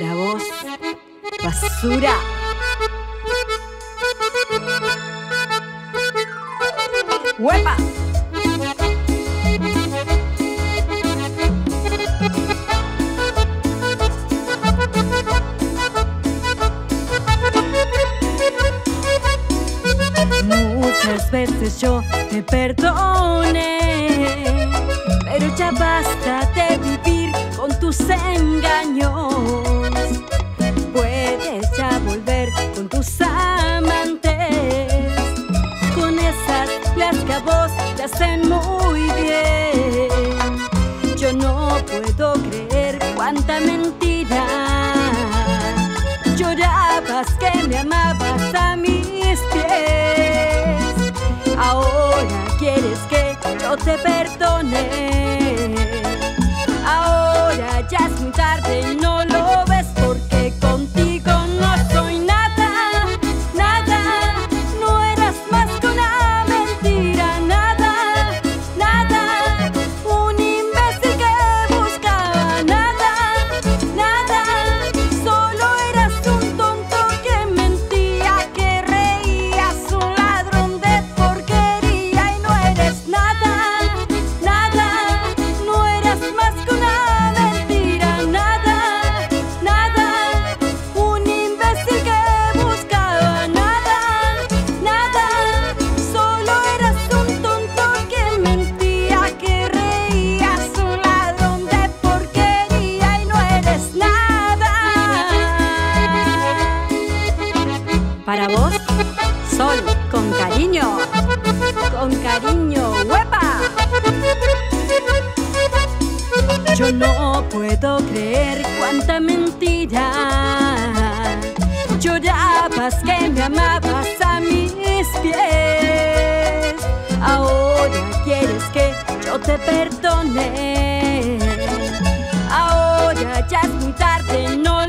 para vos, basura. ¡Huepa! Muchas veces yo te perdoné, pero ya basta de vivir con tus engaños. Puedes ya volver con tus amantes, con esas las que a vos te hacen muy bien. Yo no puedo creer cuánta mentira. Llorabas que me amabas a mis pies. Ahora quieres que yo te perdone. Ahora ya es muy tarde y no lo ves, porque contigo no soy nada, nada. No eras más que una mentira, nada, nada. Un imbécil que buscaba nada, nada. Solo eras un tonto que mentía, que reías, un ladrón de porquería. Para vos, Sol, con cariño, ¡huepa! Yo no puedo creer cuánta mentira. Llorabas que me amabas a mis pies. Ahora quieres que yo te perdone. Ahora ya es muy tarde, no.